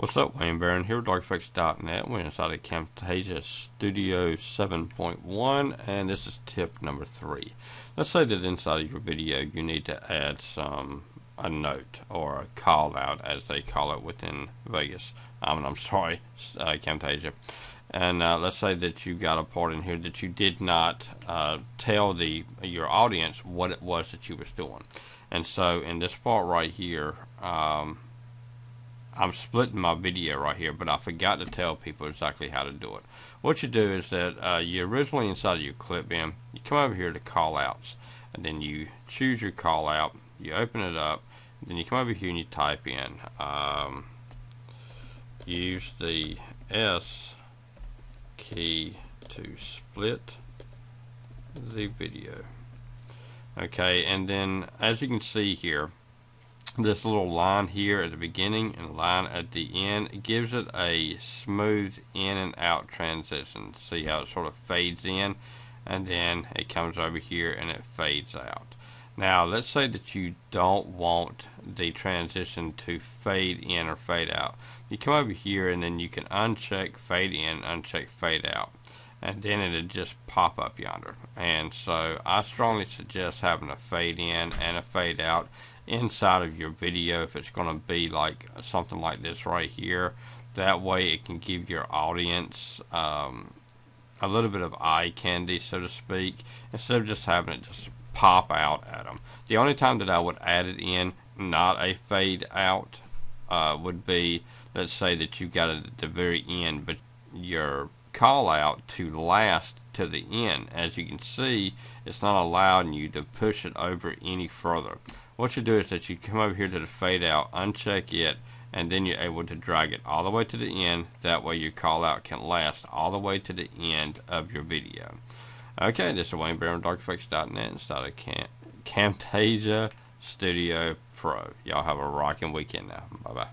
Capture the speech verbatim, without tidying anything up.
What's up, Wayne Barron here with Dark Effects dot net. We're inside of Camtasia Studio seven point one, and this is tip number three. Let's say that inside of your video you need to add some a note or a call out, as they call it within Vegas. Um, I'm sorry, uh, Camtasia. And uh, let's say that you got a part in here that you did not uh, tell the your audience what it was that you was doing. And so in this part right here, um, I'm splitting my video right here, but I forgot to tell people exactly how to do it. What you do is that uh, you originally inside of your clip in, you come over here to call outs, and then you choose your call out, you open it up, and then you come over here and you type in, um, use the S key to split the video. Okay, and then as you can see here, this little line here at the beginning and line at the end gives it a smooth in and out transition. See how it sort of fades in, and then it comes over here and it fades out. Now let's say that you don't want the transition to fade in or fade out. You come over here and then you can uncheck fade in, uncheck fade out, and then it'll just pop up yonder. And so I strongly suggest having a fade in and a fade out inside of your video if it's going to be like something like this right here. That way it can give your audience um, a little bit of eye candy, so to speak, instead of just having it just pop out at them. The only time that I would add it in, not a fade out, uh, would be, let's say that you got it at the very end, but your call out to last to the end. As you can see, it's not allowing you to push it over any further. What you do is that you come over here to the fade out, uncheck it, and then you're able to drag it all the way to the end. That way your call out can last all the way to the end of your video. Okay, this is Wayne Barron, Dark Effects dot net, inside of Cam Camtasia Studio Pro. Y'all have a rocking weekend now. Bye-bye.